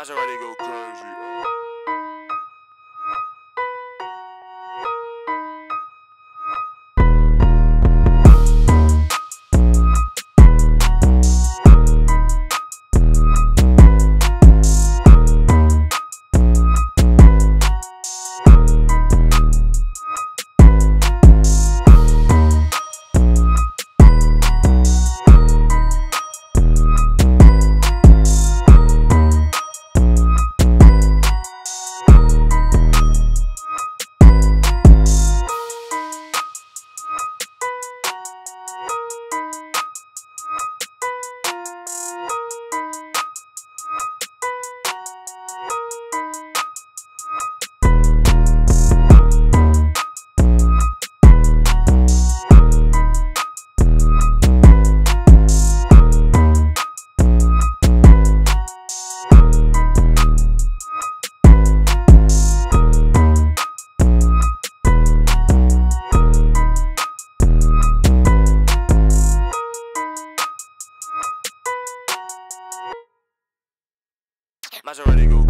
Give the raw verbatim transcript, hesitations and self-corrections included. Maserati go crazy. Maserati go.